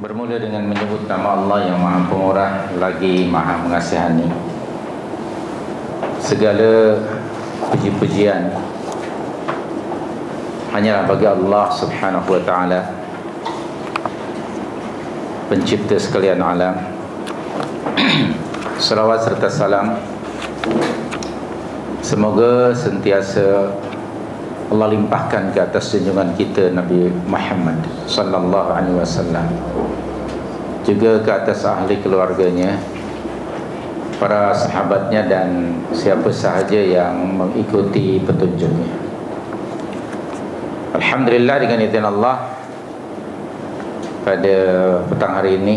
Bermula dengan menyebut nama Allah yang Maha Pemurah lagi Maha Mengasihani. Segala puji-pujian hanyalah bagi Allah Subhanahu wa Ta'ala, pencipta sekalian alam. Selawat serta salam semoga sentiasa Allah limpahkan ke atas junjungan kita Nabi Muhammad sallallahu alaihi wasallam, juga ke atas ahli keluarganya, para sahabatnya, dan siapa sahaja yang mengikuti petunjuknya. Alhamdulillah, dengan izin Allah pada petang hari ini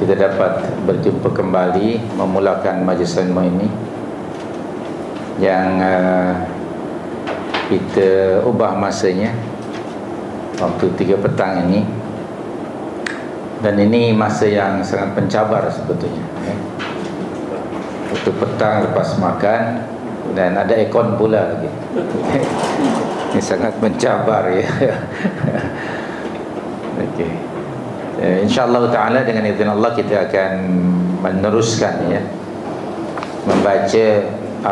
kita dapat berjumpa kembali memulakan majlis ilmu ini yang kita ubah masanya waktu 3 petang ini, dan ini masa yang sangat pencabar sebetulnya. Waktu petang lepas makan, dan ada ekon pula lagi. Ini sangat mencabar ya. Okay. InsyaAllah ta'ala, dengan izin Allah kita akan meneruskan ya, membaca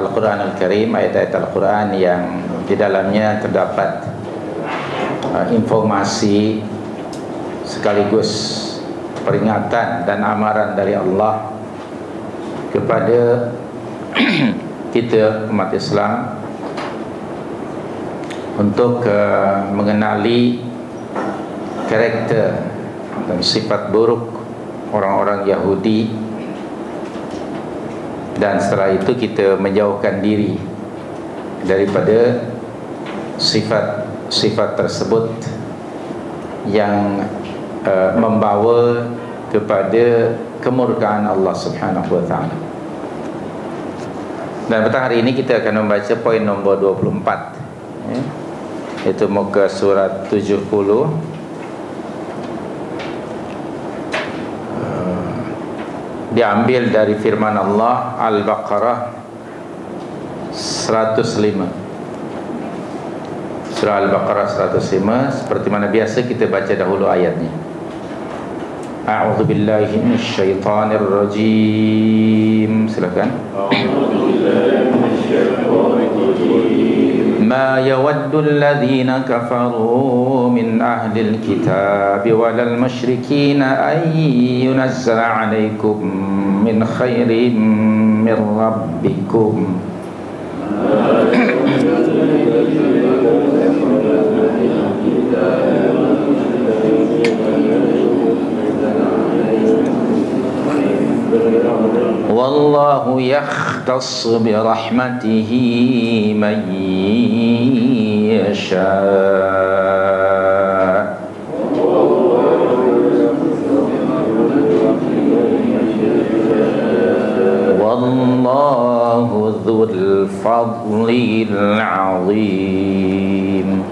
Al-Quran Al-Karim, ayat-ayat Al-Quran yang di dalamnya terdapat informasi sekaligus peringatan dan amaran dari Allah kepada kita umat Islam untuk mengenali karakter dan sifat buruk orang-orang Yahudi, dan setelah itu kita menjauhkan diri daripada sifat-sifat tersebut yang membawa kepada kemurkaan Allah Subhanahu wa Ta'ala. Dan petang hari ini kita akan membaca poin nombor 24 ya, itu muka surat 70 diambil dari firman Allah Al-Baqarah 105. Surah Al-Baqarah 105, seperti mana biasa kita baca dahulu ayatnya. A'udzu billahi minasyaitonir rajim. Silakan. A'udzu billahi minasyaitonir rajim. Ma yawaddul ladzina kafaru min ahlil kitabi walal musyrikin ay yunazzala 'alaikum min khairin min rabbikum. Wallahu yakhtass bi rahmatihi man yasha. Wallahu dzul fadlil azim.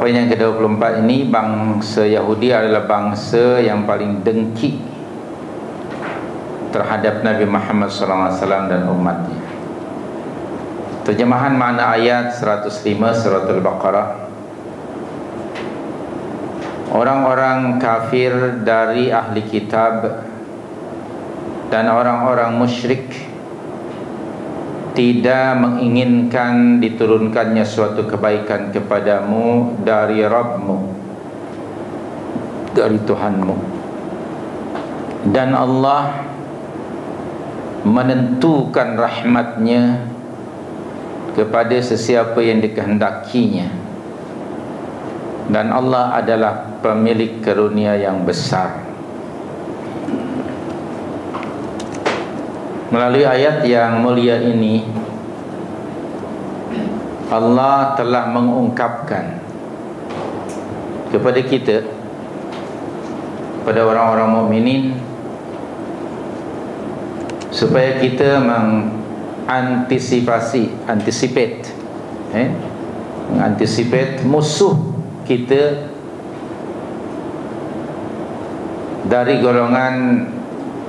Poin yang ke-24 ini, bangsa Yahudi adalah bangsa yang paling dengki terhadap Nabi Muhammad SAW dan umatnya. Terjemahan makna ayat 105 surah Al-Baqarah. Orang-orang kafir dari ahli kitab dan orang-orang musyrik tidak menginginkan diturunkannya suatu kebaikan kepadamu dari Rabbmu, dari Tuhanmu. Dan Allah menentukan rahmatnya kepada sesiapa yang dikehendakinya, dan Allah adalah pemilik karunia yang besar. Melalui ayat yang mulia ini, Allah telah mengungkapkan kepada kita, kepada orang-orang mukminin, supaya kita mengantisipate musuh kita dari golongan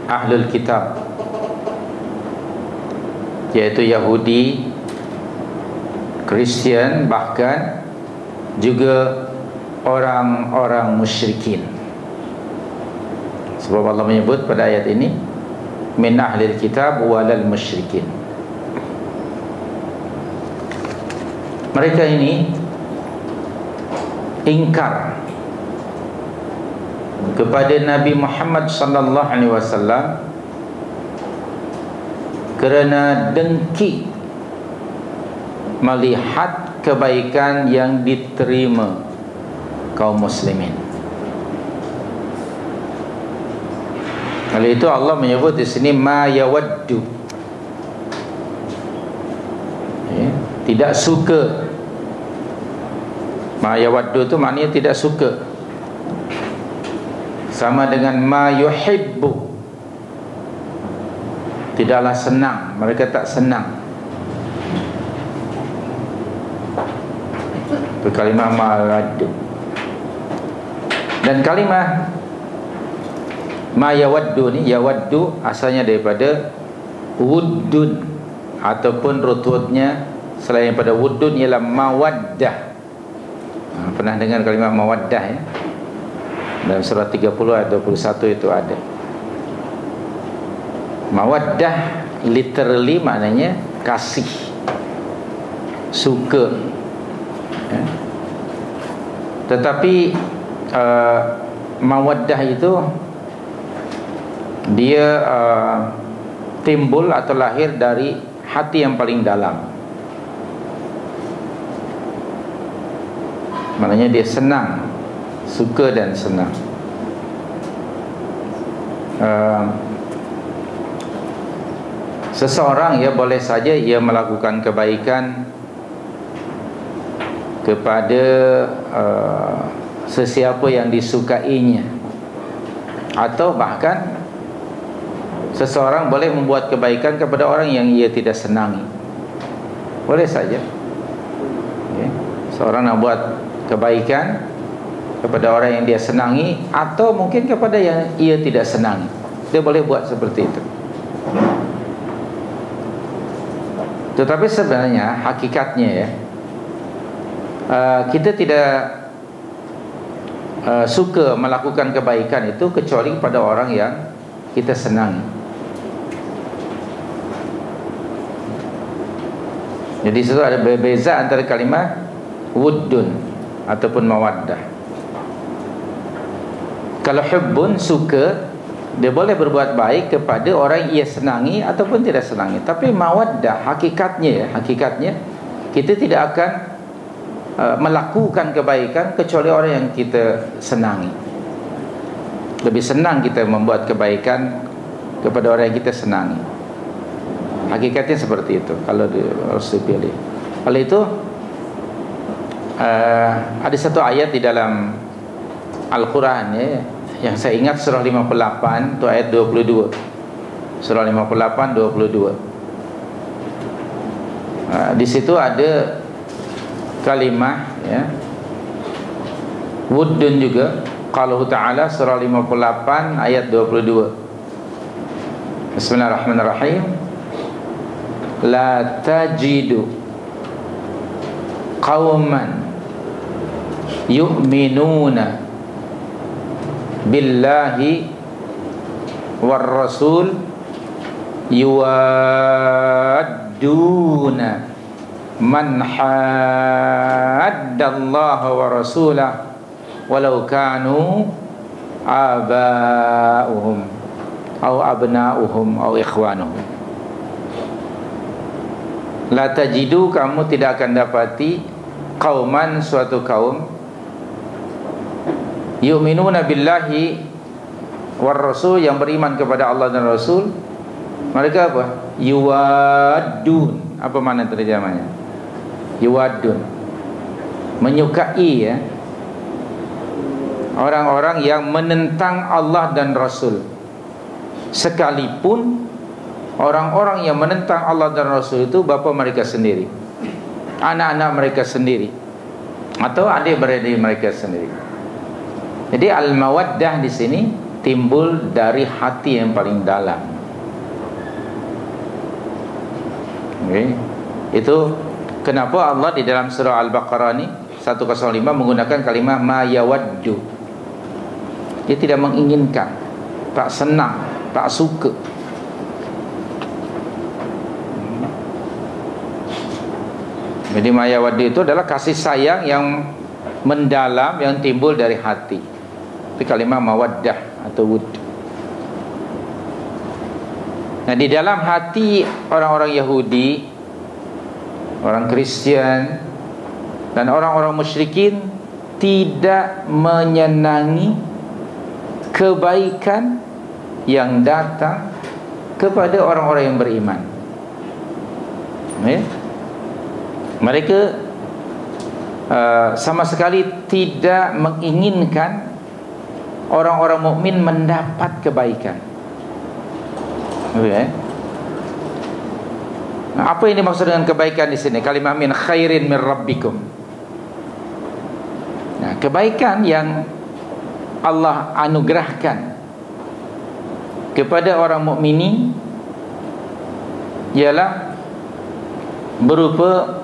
ahlul kitab, yaitu Yahudi, Kristian, bahkan juga orang-orang musyrikin. Sebab Allah menyebut pada ayat ini, min ahlil kitab walal musyrikin. Mereka ini ingkar kepada Nabi Muhammad sallallahu alaihi wasallam kerana dengki melihat kebaikan yang diterima kaum muslimin. Oleh itu Allah menyebut di sini ma yawaddu, tidak suka. Ma yawaddu itu maknanya tidak suka, sama dengan ma yuhibbu, tidaklah senang, mereka tak senang. Itu kalimah ma'adu. Dan kalimah ma yawaddu ni, yawaddu asalnya daripada wuddun, ataupun rututnya selain daripada wuddun ialah mawaddah. Pernah dengar kalimah mawaddah ya? Dalam surah 30 ayat 21 itu ada. Mawaddah literally maknanya kasih, suka ya. Tetapi mawaddah itu dia timbul atau lahir dari hati yang paling dalam. Maknanya dia senang, suka dan senang. Seseorang ya boleh saja ia melakukan kebaikan kepada sesiapa yang disukainya, atau bahkan seseorang boleh membuat kebaikan kepada orang yang ia tidak senangi. Boleh saja ya, seorang nak buat kebaikan kepada orang yang dia senangi, atau mungkin kepada yang ia tidak senangi. Dia boleh buat seperti itu. Tetapi sebenarnya hakikatnya ya, kita tidak suka melakukan kebaikan itu kecuali kepada orang yang kita senang. Jadi itu ada berbeza antara kalimah wuddun ataupun mawaddah. Kalau hubbun, suka, dia boleh berbuat baik kepada orang ia senangi ataupun tidak senangi. Tapi mawaddah hakikatnya ya, hakikatnya kita tidak akan melakukan kebaikan kecuali orang yang kita senangi. Lebih senang kita membuat kebaikan kepada orang yang kita senangi. Hakikatnya seperti itu kalau harus dipilih. Oleh itu ada satu ayat di dalam Al-Quran ya, yang saya ingat surah 58 itu ayat 22. Surah 58 22. Di situ ada kalimah ya, wuddun juga. Qalahu ta'ala surah 58 ayat 22. Bismillahirrahmanirrahim. La tajidu qauman yu'minuna billahi war rasul yuwadduna man haddallaha wa rasulahu walau kanu aba'uhum aw abna'uhum aw ikhwanuhum. La tajidu, kamu tidak akan dapati qauman, suatu kaum, yu'minuna billahi war rasul, yang beriman kepada Allah dan Rasul. Mereka apa? Yuwaddun. Apa makna terjemahnya? Yuwaddun, menyukai ya orang-orang yang menentang Allah dan Rasul. Sekalipun orang-orang yang menentang Allah dan Rasul itu bapa mereka sendiri, anak-anak mereka sendiri, atau adik-beradik mereka sendiri. Jadi al-mawaddah di sini timbul dari hati yang paling dalam. Okay. Itu kenapa Allah di dalam surah Al-Baqarah ini 105 menggunakan kalimat ma yawaddu. Dia tidak menginginkan, tak senang, tak suka. Jadi ma yawaddu itu adalah kasih sayang yang mendalam, yang timbul dari hati. Itu kalimat mawaddah atau wud. Nah, di dalam hati orang-orang Yahudi, orang Kristen, dan orang-orang musyrikin tidak menyenangi kebaikan yang datang kepada orang-orang yang beriman. Ya? Mereka sama sekali tidak menginginkan orang-orang mukmin mendapat kebaikan. Okay. Nah, apa yang dimaksud dengan kebaikan di sini? Kalimat min khairin min rabbikum. Nah, kebaikan yang Allah anugerahkan kepada orang mukmini ialah berupa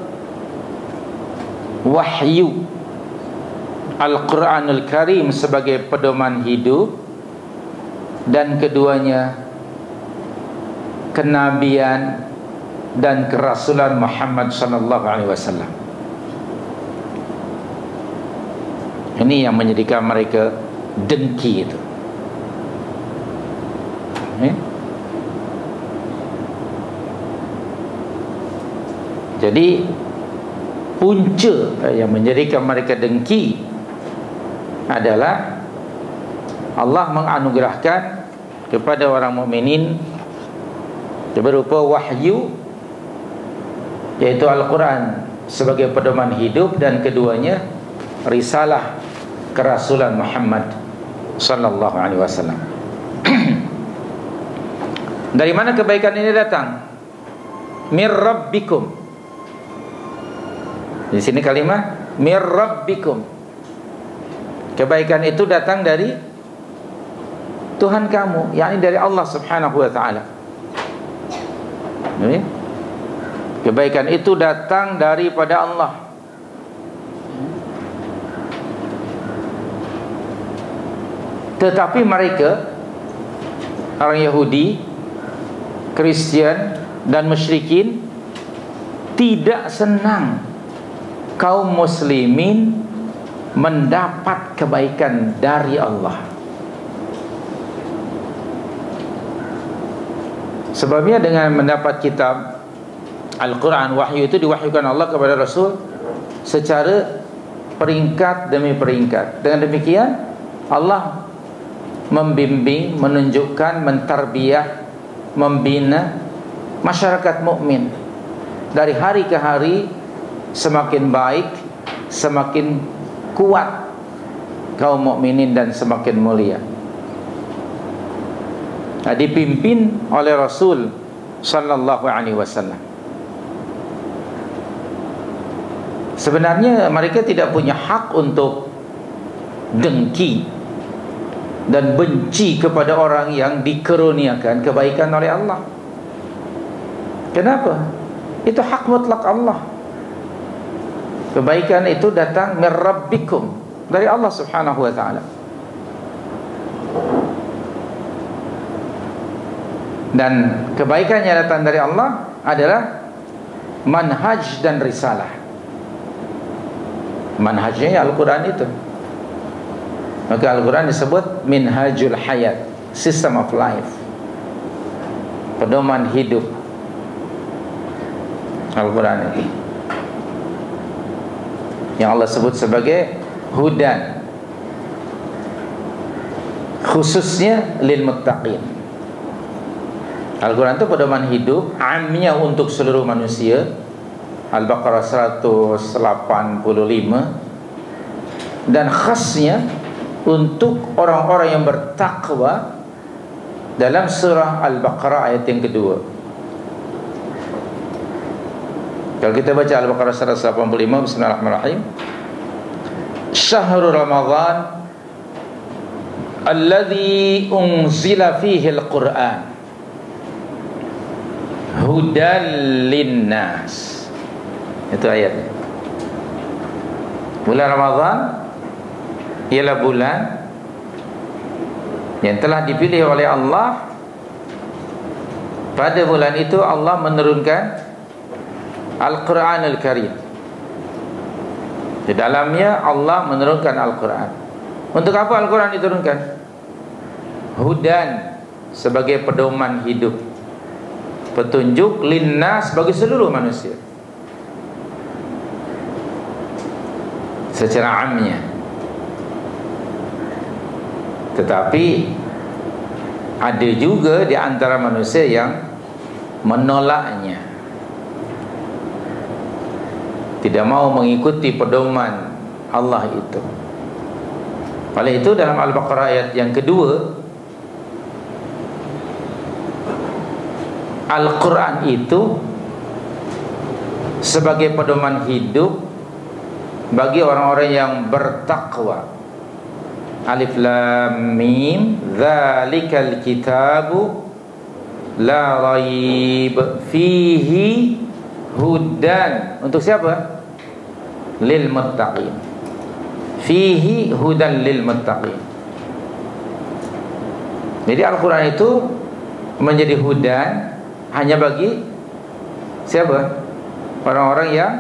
wahyu Al-Quranul Karim sebagai pedoman hidup, dan keduanya kenabian dan kerasulan Muhammad sallallahu alaihi wasallam. Ini yang menjadikan mereka dengki itu. Jadi punca yang menjadikan mereka dengki adalah Allah menganugerahkan kepada orang mukminin berupa wahyu, yaitu Al-Quran sebagai pedoman hidup, dan keduanya risalah kerasulan Muhammad sallallahu alaihi wasallam. Dari mana kebaikan ini datang? Mir rabbikum. Di sini kalimat mir rabbikum. Kebaikan itu datang dari Tuhan kamu, yakni dari Allah Subhanahu wa taala. Kebaikan itu datang daripada Allah. Tetapi mereka, orang Yahudi, Kristen dan musyrikin, tidak senang kaum muslimin mendapat kebaikan dari Allah. Sebabnya dengan mendapat kitab Al-Quran, wahyu itu diwahyukan Allah kepada Rasul secara peringkat demi peringkat. Dengan demikian Allah membimbing, menunjukkan, mentarbiyah, membina masyarakat mukmin dari hari ke hari semakin baik, semakin kuat kaum mukminin dan semakin mulia. Nah, dipimpin oleh Rasul sallallahu alaihi wasallam. Sebenarnya mereka tidak punya hak untuk dengki dan benci kepada orang yang dikaruniakan kebaikan oleh Allah. Kenapa? Itu hak mutlak Allah. Kebaikan itu datang min rabbikum, dari Allah Subhanahu wa taala. Dan kebaikan yang datang dari Allah adalah manhaj dan risalah. Manhajnya Al-Quran itu. Maka Al-Quran disebut minhajul hayat, system of life, pedoman hidup Al-Quran itu, yang Allah sebut sebagai hudan, khususnya lil muttaqin. Al-Quran itu pedoman hidup amnya untuk seluruh manusia. Al-Baqarah 185. Dan khasnya untuk orang-orang yang bertakwa dalam surah Al-Baqarah ayat yang kedua. Kalau kita baca Al-Baqarah 185, bismillahirrahmanirrahim, syahrul ramadhan alladhi unzila fihi al-Quran hudal linnas. Itu ayatnya. Bulan Ramadhan ialah bulan yang telah dipilih oleh Allah. Pada bulan itu Allah menurunkan Al-Quran Al-Karim. Di dalamnya Allah menurunkan Al-Quran. Untuk apa Al-Quran diturunkan? Hudan, sebagai pedoman hidup, petunjuk linnas, bagi seluruh manusia secara amnya. Tetapi ada juga di antara manusia yang menolaknya, tidak mau mengikuti pedoman Allah itu. Oleh itu dalam Al-Baqarah ayat yang kedua, Al-Quran itu sebagai pedoman hidup bagi orang-orang yang bertakwa. Alif Lam Mim, Zalikal Kitabu la raib fihi hudan. Untuk siapa? Lil muttaqin. Fihi hudan lil muttaqin. Jadi Al-Quran itu menjadi hudan hanya bagi siapa? Orang-orang yang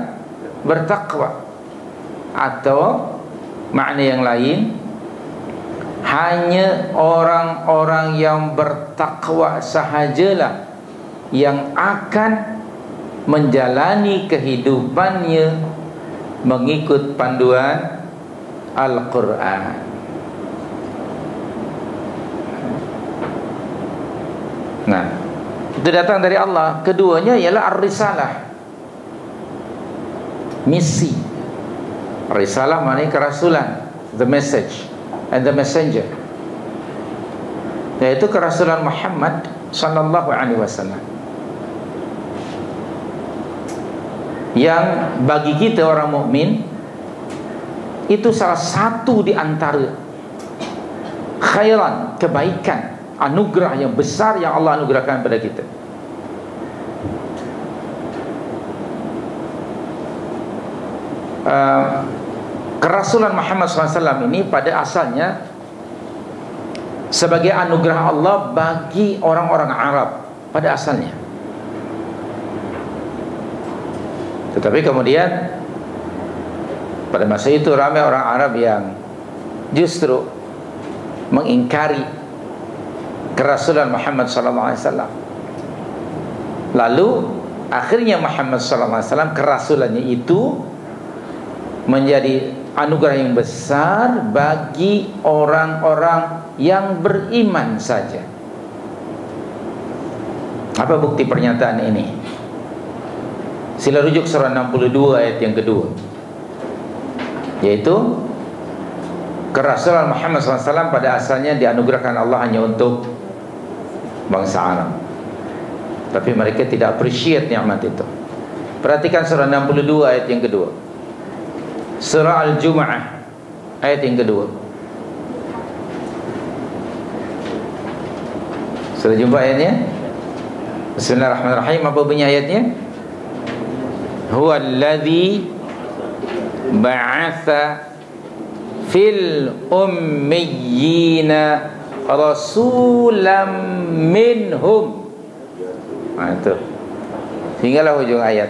bertakwa. Atau makna yang lain, hanya orang-orang yang bertakwa sahajalah yang akan menjalani kehidupannya mengikut panduan Al-Quran. Nah, itu datang dari Allah. Keduanya ialah ar-risalah, misi. Risalah maknanya kerasulan, the message and the messenger, yaitu kerasulan Muhammad sallallahu alaihi wasallam, yang bagi kita orang mukmin itu salah satu di antara khairan, kebaikan, anugerah yang besar yang Allah anugerahkan pada kita. Kerasulan Muhammad SAW ini pada asalnya sebagai anugerah Allah bagi orang-orang Arab pada asalnya. Tetapi kemudian pada masa itu ramai orang Arab yang justru mengingkari kerasulan Muhammad SAW. Lalu akhirnya Muhammad SAW, kerasulannya itu menjadi anugerah yang besar bagi orang-orang yang beriman saja. Apa bukti pernyataan ini? Sila rujuk surah 62 ayat yang kedua, yaitu kerasulan Muhammad SAW pada asalnya dianugerahkan Allah hanya untuk bangsa Arab, tapi mereka tidak appreciate nikmat itu. Perhatikan surah 62 ayat yang kedua, surah Al-Jumu'ah ayat yang kedua. Sudah jumpa ayatnya? Bismillahirrahmanirrahim. Apa bunyi ayatnya? Huwallazi ba'atha fil ummiyina rasulam minhum. Nah, itu hinggalah hujung ayat.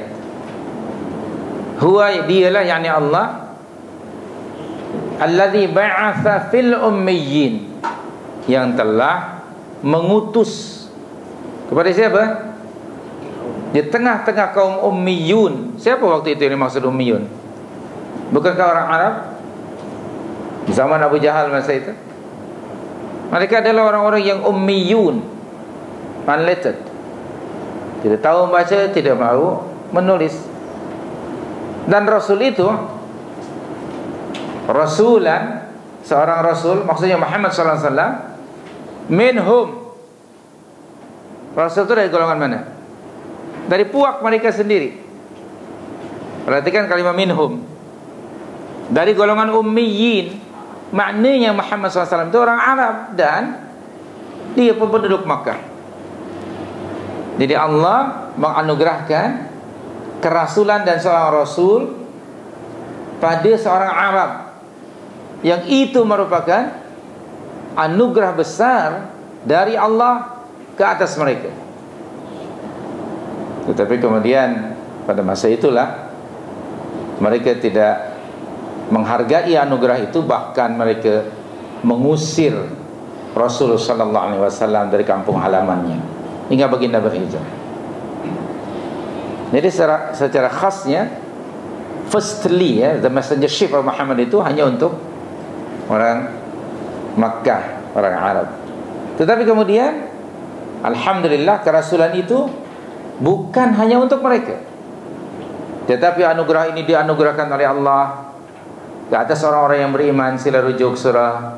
Huwa, dialah, yakni Allah, allazi ba'atha fil ummiyin, yang telah mengutus kepada siapa? Di tengah-tengah kaum ummiyun. Siapa waktu itu yang dimaksud ummiyun? Bukankah orang Arab zaman Abu Jahal masa itu? Mereka adalah orang-orang yang ummiyun, unlettered, tidak tahu membaca, tidak mau menulis. Dan Rasul itu, rasulan, seorang Rasul, maksudnya Muhammad SAW, minhum. Rasul itu dari golongan mana? Dari puak mereka sendiri. Perhatikan kalimat minhum, dari golongan ummiyin. Maknanya Muhammad SAW itu orang Arab dan dia penduduk Makkah. Jadi Allah menganugerahkan kerasulan dan seorang rasul pada seorang Arab, yang itu merupakan anugerah besar dari Allah ke atas mereka. Tetapi kemudian pada masa itulah mereka tidak menghargai anugerah itu, bahkan mereka mengusir Rasulullah SAW dari kampung halamannya hingga baginda berhijrah. Jadi secara khasnya, firstly ya, the messengership of Muhammad itu hanya untuk orang Makkah, orang Arab. Tetapi kemudian alhamdulillah kerasulan itu bukan hanya untuk mereka, tetapi anugerah ini dianugerahkan oleh Allah ke atas orang-orang yang beriman. Sila rujuk surah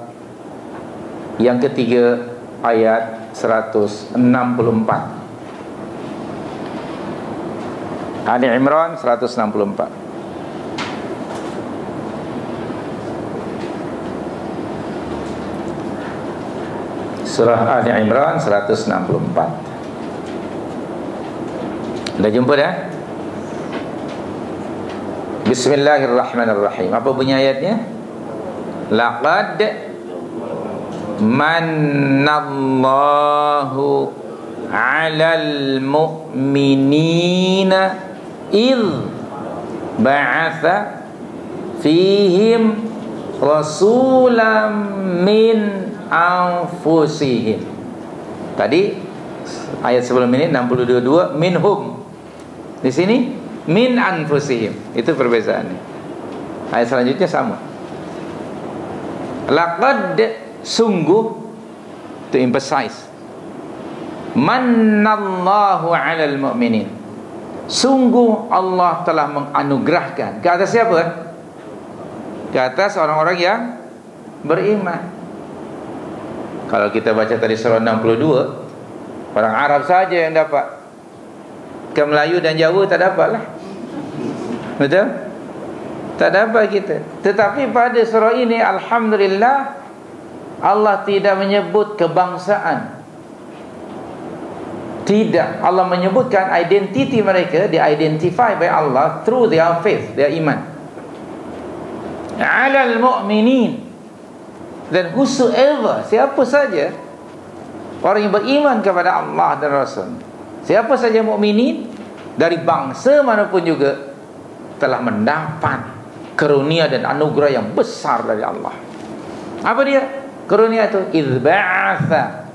yang ketiga ayat 164, Ali Imran 164. Surah Ali Imran 164. Sudah jumpa dah? Bismillahirrahmanirrahim. Apa bunyi ayatnya? Laqad manallahu 'alal mu'minina idh ba'atha fihim rasulam min anfusihim. Tadi ayat sebelum ini 622 minhum. Di sini min anfusihim. Itu perbezaannya. Ayat selanjutnya sama. Laqad sungguh, to emphasize. Manallahu 'alal mu'minin. Sungguh Allah telah menganugerahkan ke atas siapa? Ke atas orang-orang yang beriman. Kalau kita baca tadi surah 62, orang Arab saja yang dapat. Ke Melayu dan Jawa tak dapatlah. Betul? Tak dapat kita. Tetapi pada surah ini alhamdulillah Allah tidak menyebut kebangsaan. Tidak, Allah menyebutkan identiti mereka, di identify by Allah through their faith, their iman. 'Alal mu'minin. Dan whosoever, siapa saja orang yang beriman kepada Allah dan Rasul, siapa saja mukminin dari bangsa manapun juga telah mendapat karunia dan anugerah yang besar dari Allah. Apa dia? Karunia itu izba'atha,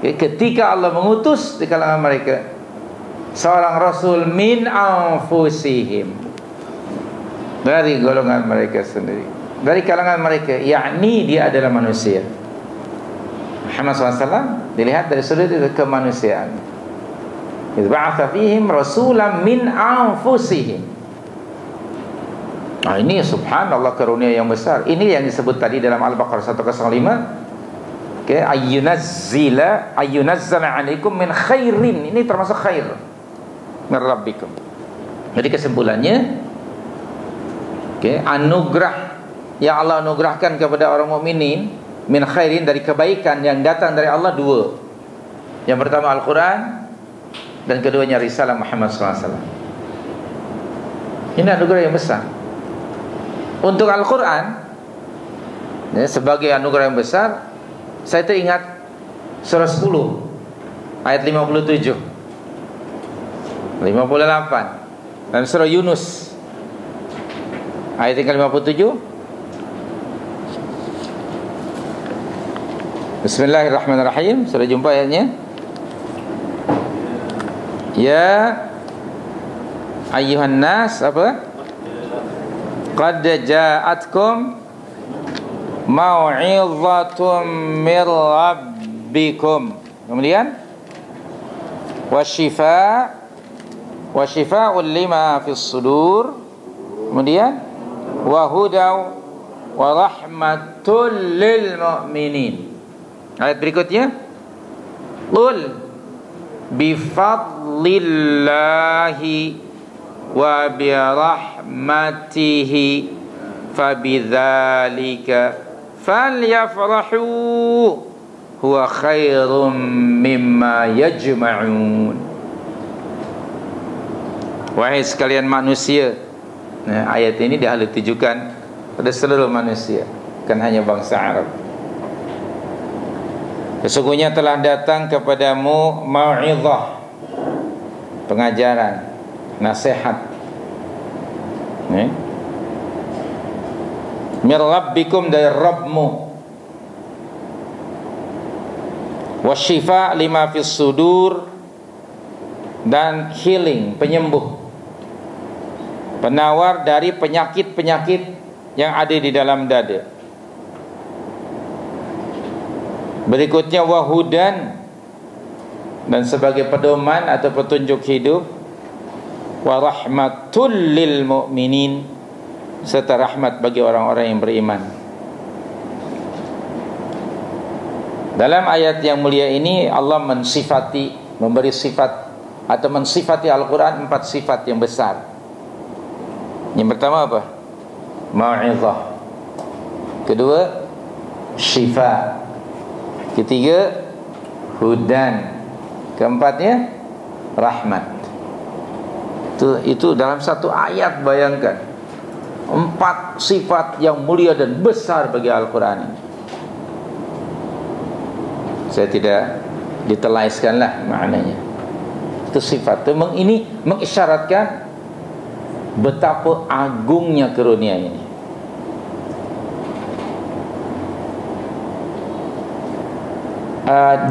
ketika Allah mengutus di kalangan mereka seorang Rasul min anfusihim, dari golongan mereka sendiri, dari kalangan mereka, yakni dia adalah manusia. Muhammad SAW dilihat dari sudut kemanusiaan. Izba'atha fihim rasulam min anfusihim. Nah, ini subhanallah karunia yang besar. Ini yang disebut tadi dalam Al-Baqarah 105. Okay, ayyunazzala alaikum min khairin. Ini termasuk khair min rabbikum. Jadi kesimpulannya, okay, anugerah yang Allah anugerahkan kepada orang mukminin min khairin, dari kebaikan yang datang dari Allah, dua. Yang pertama Al-Quran, dan keduanya Risalah Muhammad SAW. Ini anugerah yang besar. Untuk Al-Quran ya, sebagai anugerah yang besar, saya teringat surah 10 ayat 57, 58, dan surah Yunus ayat 57. Bismillahirrahmanirrahim. Sudah jumpa ayatnya? Ya ayyuhan nas apa? Qad ja'atkum mau'izatun mir rabbikum. Kemudian wasyifaa'un lima fis sudur. Kemudian wa hudaw wa rahmatul lil mu'minin. Ayat berikutnya, qul bifadlillahi wa birahmatihi fabidzalika falyafrahu huwa khairum mimma yajma'un. Wahai sekalian manusia. Nah, ayat ini ditujukan pada seluruh manusia, bukan hanya bangsa Arab. Sesungguhnya telah datang kepadamu mau'izah, pengajaran, nasihat, min Rabbikum, dari Rabbmu, wasyifa lima fis sudur, dan healing, penyembuh, penawar dari penyakit-penyakit yang ada di dalam dada. Berikutnya wahudan, dan sebagai pedoman atau petunjuk hidup, warahmatul lil mu'minin, serta rahmat bagi orang-orang yang beriman. Dalam ayat yang mulia ini Allah mensifati, memberi sifat atau mensifati Al-Quran 4 sifat yang besar. Yang pertama apa? Mau'izah. Kedua, syifa. Ketiga, hudan. Keempatnya, rahmat. Itu dalam satu ayat, bayangkan 4 sifat yang mulia dan besar bagi Al-Quran ini. Saya tidak ditelaiskanlah maknanya. Itu sifat itu ini mengisyaratkan betapa agungnya karunia ini.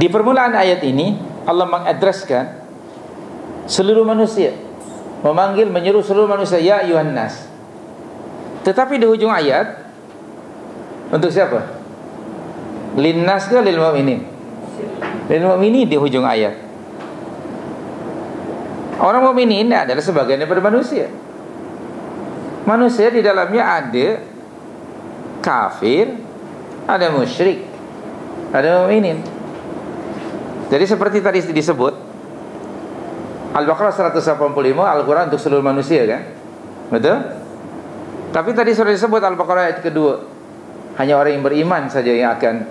Di permulaan ayat ini Allah mengadreskan seluruh manusia, memanggil, menyeru seluruh manusia, ya ayuhan nas. Tetapi di hujung ayat untuk siapa? Linnas ke lil mu'minin? Lil mu'minin di hujung ayat. Orang mu'minin adalah sebagian daripada manusia. Manusia di dalamnya ada kafir, ada musyrik, ada mu'minin. Jadi seperti tadi disebut Al-Baqarah 185, Al-Quran untuk seluruh manusia, kan? Betul? Tapi tadi sudah disebut Al-Baqarah ayat kedua, hanya orang yang beriman saja yang akan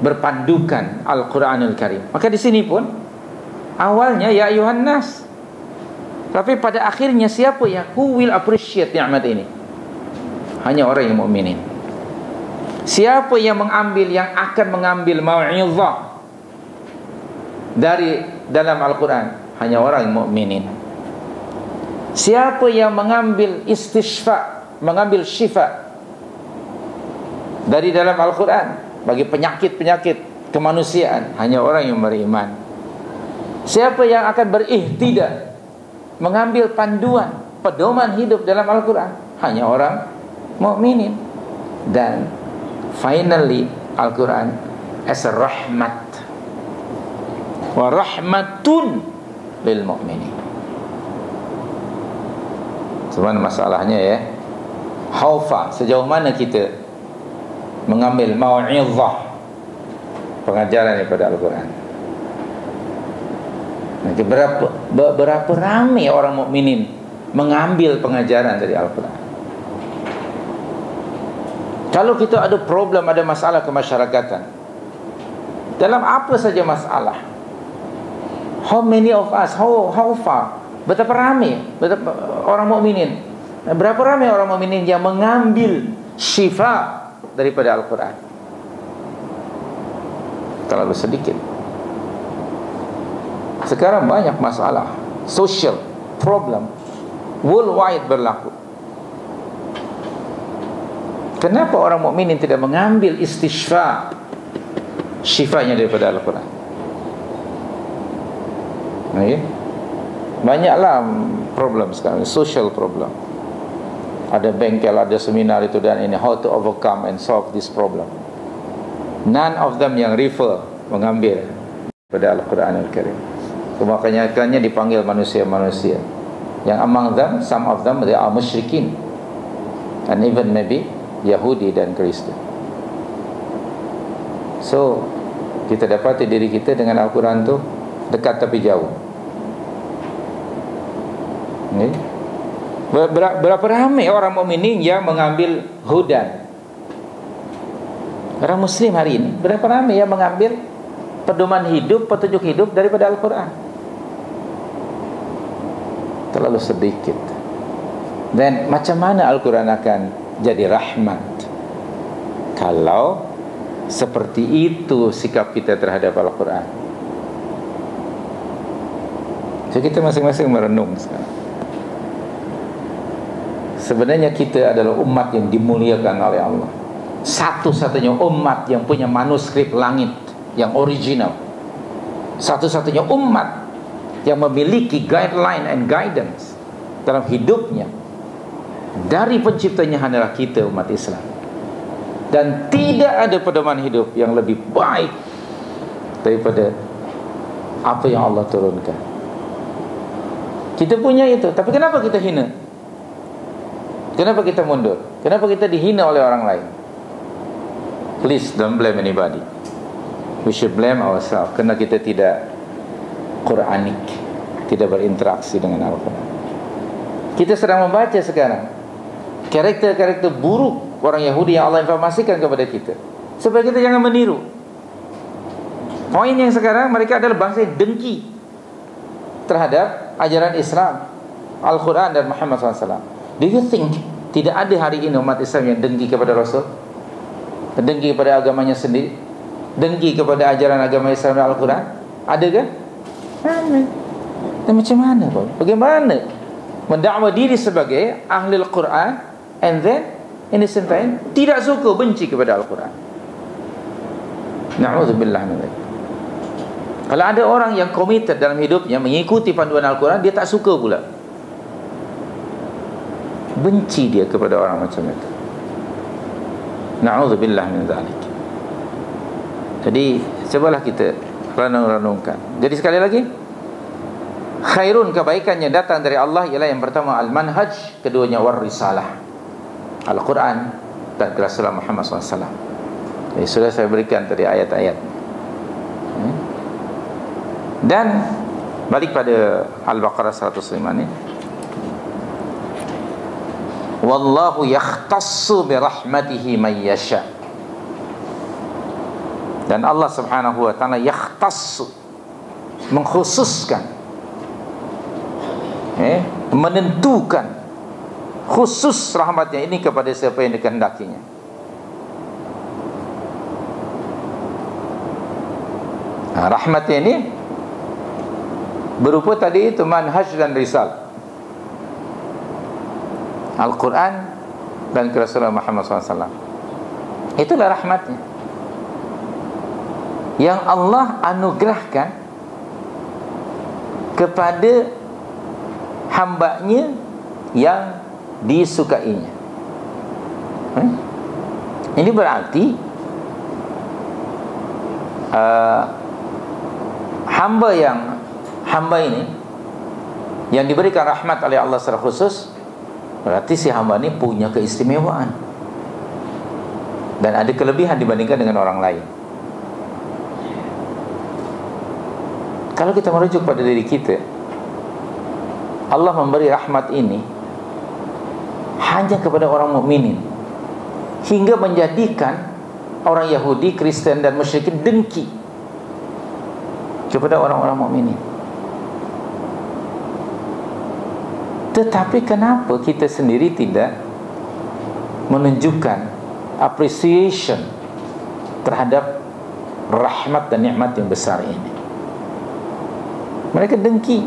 berpandukan Al-Quranul Karim. Maka di sini pun awalnya ya ayuhan nas, tapi pada akhirnya siapa yang who will appreciate nikmat ini? Hanya orang yang mukminin. Siapa yang mengambil, yang akan mengambil mau'izah dari dalam Al-Quran? Hanya orang yang mukminin. Siapa yang mengambil istishfa, mengambil syifa dari dalam Al-Quran bagi penyakit-penyakit kemanusiaan? Hanya orang yang beriman. Siapa yang akan berihtida, mengambil panduan, pedoman hidup dalam Al-Quran? Hanya orang mukminin. Dan finally Al-Quran as a rahmat, wa rahmatun lil mu'minin. Cuman masalahnya ya, haufa, sejauh mana kita mengambil mau'izah, pengajaran daripada Al-Quran. Nanti berapa ramai orang mukminin mengambil pengajaran dari Al-Quran. Kalau kita ada problem, ada masalah kemasyarakatan, dalam apa saja masalah, how many of us, how far, betapa ramai orang mukminin. Berapa ramai orang mukminin yang mengambil syifa daripada Al-Quran? Terlalu sedikit. Sekarang banyak masalah social problem worldwide berlaku. Kenapa orang mukminin tidak mengambil istishfa, syifanya daripada Al-Quran? Banyaklah problem sekarang, social problem. Ada bengkel, ada seminar itu dan ini, how to overcome and solve this problem. None of them yang refer, mengambil pada Al-Quran Al-Karim. Kebanyakannya dipanggil manusia-manusia. Yang among them, some of them, they are musyrikin, and even maybe Yahudi dan Kristen. So kita dapati diri kita dengan Al-Quran itu dekat tapi jauh. Ini berapa ramai orang mukminin yang mengambil hudan? Orang muslim hari ini berapa ramai yang mengambil pedoman hidup, petunjuk hidup daripada Al-Quran? terlalu sedikit. Dan macam mana Al-Quran akan jadi rahmat kalau seperti itu sikap kita terhadap Al-Quran? Jadi kita masing-masing merenung sekarang. Sebenarnya kita adalah umat yang dimuliakan oleh Allah. Satu-satunya umat yang punya manuskrip langit yang original. Satu-satunya umat yang memiliki guideline and guidance dalam hidupnya dari penciptanya hanyalah kita, umat Islam. Dan tidak ada pedoman hidup yang lebih baik daripada apa yang Allah turunkan. Kita punya itu, tapi kenapa kita hina? Kenapa kita mundur? Kenapa kita dihina oleh orang lain? Please don't blame anybody. We should blame ourselves. Karena kita tidak Quranik, tidak berinteraksi dengan Al-Quran. Kita sedang membaca sekarang karakter-karakter buruk orang Yahudi yang Allah informasikan kepada kita, supaya kita jangan meniru. Poin yang sekarang, mereka adalah bangsa yang dengki terhadap ajaran Islam, Al-Quran dan Muhammad SAW. Do you think tidak ada hari ini umat Islam yang dengki kepada Rasul, dengki kepada agamanya sendiri, dengki kepada ajaran agama Islam dan Al-Quran? Ada kan? Amin. Dan macam mana, bagaimana mendakwa diri sebagai ahli Al-Quran and then in the same time tidak suka, benci kepada Al-Quran? Na'udzubillah min dzalik. Kalau ada orang yang committed dalam hidupnya mengikuti panduan Al-Quran, dia tak suka pula, benci dia kepada orang macam itu. Na'udzubillah min dzalik. Jadi cobalah kita renung-renungkan. Jadi sekali lagi, khairun, kebaikannya datang dari Allah ialah yang pertama al-manhaj, keduanya war-risalah, Al-Quran dan Rasulullah Muhammad SAW. Jadi sudah saya berikan tadi ayat-ayat. Dan balik pada Al-Baqarah 105 ini. Wallahu yakhtassu birahmatihi man yasha. Dan Allah Subhanahu wa ta'ala yakhtassu, mengkhususkan, menentukan khusus rahmatnya ini kepada siapa yang dikehendakinya. Nah, rahmatnya ini berupa tadi itu manhaj dan risal, Al-Quran dan Rasulullah Muhammad SAW. Itulah rahmatnya yang Allah anugerahkan kepada hamba-Nya yang disukainya. Ini berarti hamba ini yang diberikan rahmat oleh Allah secara khusus, berarti si hamba ini punya keistimewaan dan ada kelebihan dibandingkan dengan orang lain. Kalau kita merujuk pada diri kita, Allah memberi rahmat ini hanya kepada orang mukminin, hingga menjadikan orang Yahudi, Kristen dan musyrikin dengki kepada orang-orang mukminin. Tetapi kenapa kita sendiri tidak menunjukkan appreciation terhadap rahmat dan nikmat yang besar ini? Mereka dengki.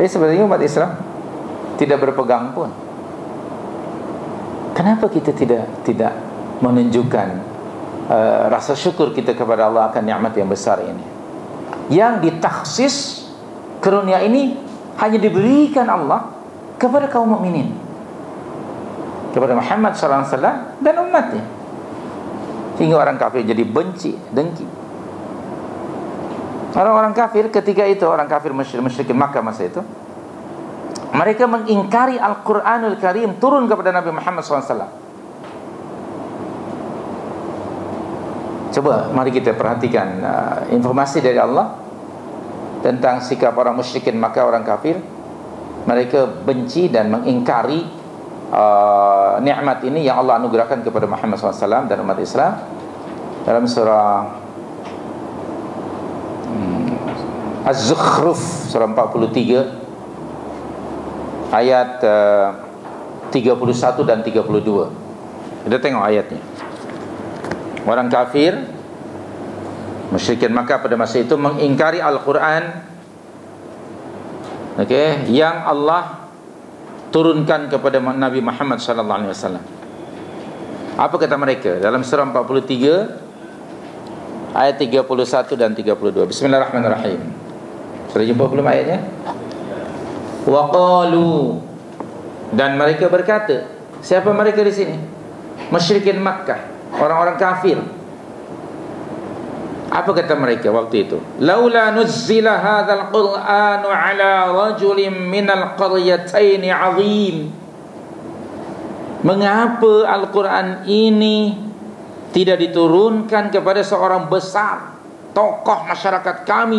Tapi sebenarnya umat Islam tidak berpegang pun. Kenapa kita tidak menunjukkan rasa syukur kita kepada Allah akan nikmat yang besar ini, yang ditakhsis karunia ini hanya diberikan Allah kepada kaum mukminin, kepada Muhammad SAW dan umatnya, hingga orang kafir jadi benci, dengki. Orang-orang kafir ketika itu, orang kafir musyrikin Makkah masa itu, mereka mengingkari Al-Quranul Karim turun kepada Nabi Muhammad SAW. Coba mari kita perhatikan informasi dari Allah tentang sikap orang musyrikin Makkah, orang kafir. Mereka benci dan mengingkari nikmat ini yang Allah anugerahkan kepada Muhammad SAW dan umat Islam. Dalam surah Az-Zukhruf surah 43 ayat 31 dan 32. Kita tengok ayatnya. Orang kafir musyrikin Makkah pada masa itu mengingkari Al-Quran, okay, yang Allah turunkan kepada Nabi Muhammad SAW. Apa kata mereka? Dalam surah 43 ayat 31 dan 32. Bismillahirrahmanirrahim. Sudah jumpa belum ayatnya? Wa qalu, dan mereka berkata. Siapa mereka di sini? Musyrikin Makkah, orang-orang kafir. Apa kata mereka waktu itu? Laula nuzzila hadzal qur'anu ala rajulin minal qaryatayn 'azim. Mengapa Al-Quran ini tidak diturunkan kepada seorang besar, tokoh masyarakat kami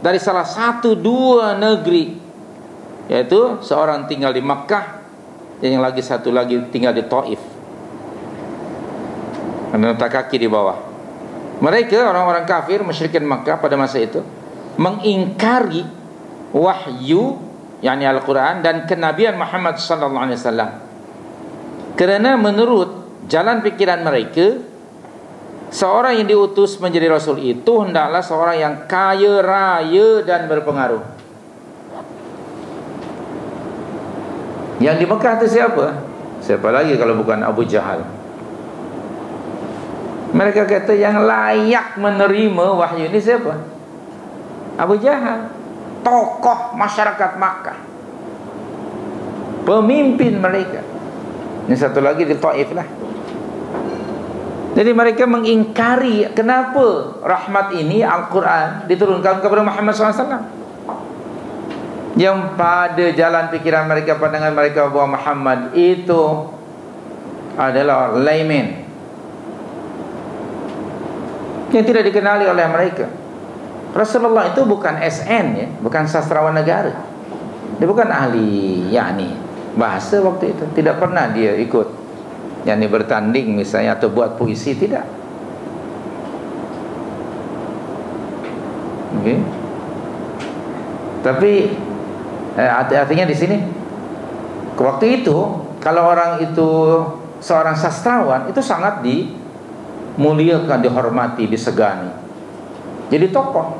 dari salah satu dua negeri, yaitu seorang tinggal di Makkah dan yang lagi satu lagi tinggal di Taif, menentang kaki di bawah. Mereka orang-orang kafir musyrikin Makkah pada masa itu mengingkari wahyu, yakni Al-Quran dan kenabian Muhammad SAW, kerana menurut jalan pikiran mereka, seorang yang diutus menjadi rasul itu hendaklah seorang yang kaya raya dan berpengaruh. Yang di Mekah itu siapa? Siapa lagi kalau bukan Abu Jahal. Mereka kata yang layak menerima wahyu ini siapa? Abu Jahal, tokoh masyarakat Makkah, pemimpin mereka. Ini satu lagi di Taif lah. Jadi mereka mengingkari kenapa rahmat ini, Al-Quran, diturunkan kepada Muhammad SAW, yang pada jalan pikiran mereka, pandangan mereka bahwa Muhammad itu adalah layman yang tidak dikenali oleh mereka. Rasulullah itu bukan SN ya, bukan sastrawan negara. Dia bukan ahli yakni bahasa waktu itu. Tidak pernah dia ikut yakni bertanding misalnya atau buat puisi, tidak. Okey. Tapi artinya di sini waktu itu kalau orang itu seorang sastrawan itu sangat dimuliakan, dihormati, disegani, jadi tokoh.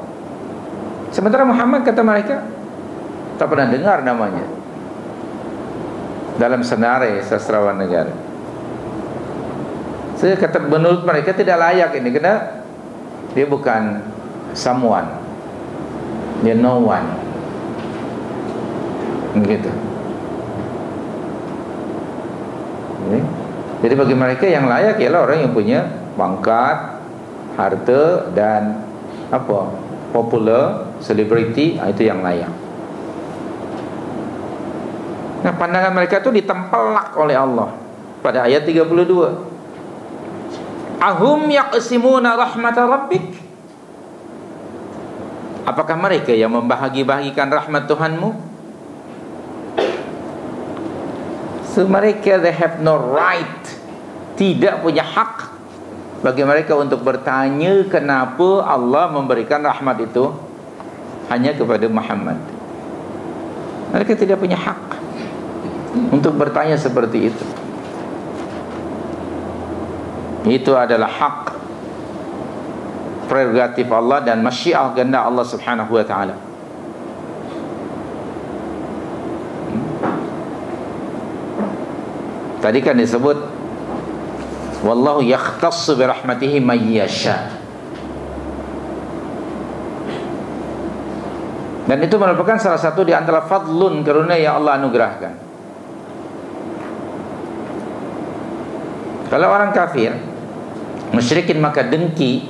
Sementara Muhammad kata mereka tak pernah dengar namanya dalam senarai sastrawan negara. Saya kata menurut mereka tidak layak ini kerana dia bukan someone, dia no one. Begitu. Jadi bagi mereka yang layak ialah orang yang punya pangkat, harta dan apa? Popular, selebriti, itu yang layak. Nah, pandangan mereka itu ditempelak oleh Allah pada ayat 32. Ahum yaqsimuna rahmata rabbik? Apakah mereka yang membahagi-bahagikan rahmat Tuhanmu? So, mereka they have no right, tidak punya hak bagi mereka untuk bertanya kenapa Allah memberikan rahmat itu hanya kepada Muhammad. Mereka tidak punya hak untuk bertanya seperti itu. Itu adalah hak prerogatif Allah dan masyiah kehendak Allah Subhanahu wa ta'ala. Tadi kan disebut wallahu yakhtassu bi rahmatihi may yasha. Dan itu merupakan salah satu di antara fadlun, karunia yang Allah anugerahkan. Kalau orang kafir musyrikin maka dengki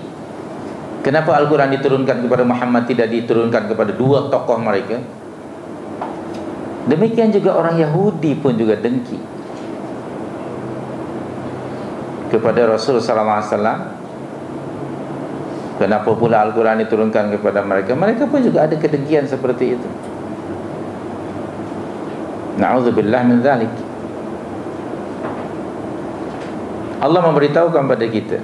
kenapa Al-Quran diturunkan kepada Muhammad, tidak diturunkan kepada dua tokoh mereka. Demikian juga orang Yahudi pun juga dengki kepada Rasulullah SAW, kenapa pula Al-Quran diturunkan kepada mereka. Mereka pun juga ada kedengkian seperti itu. Na'udzubillah min dzalik. Allah memberitahukan kepada kita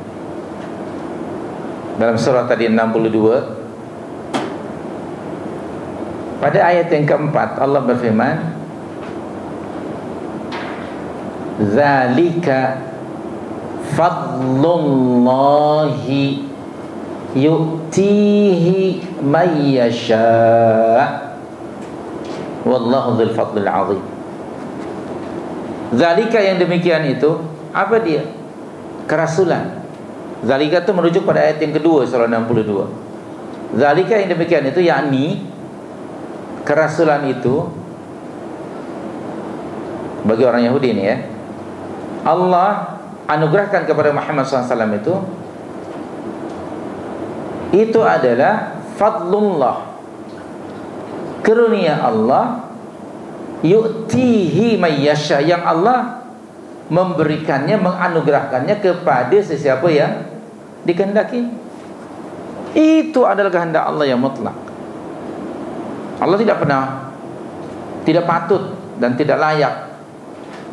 dalam surah tadi 62 pada ayat yang keempat, Allah berfirman Zalika fadlullahi yu'tihi may yasha, wallahu dzul fadlil azim. Zalika yang demikian itu, apa dia? Kerasulan. Zalika itu merujuk pada ayat yang kedua surah 62. Zalika yang demikian itu, yakni kerasulan itu bagi orang Yahudi ini ya, Allah anugerahkan kepada Muhammad SAW itu adalah fadlullah, karunia Allah, yu'tihi may yasha, yang Allah memberikannya, menganugerahkannya kepada sesiapa yang dikehendaki. Itu adalah kehendak Allah yang mutlak. Allah tidak patut dan tidak layak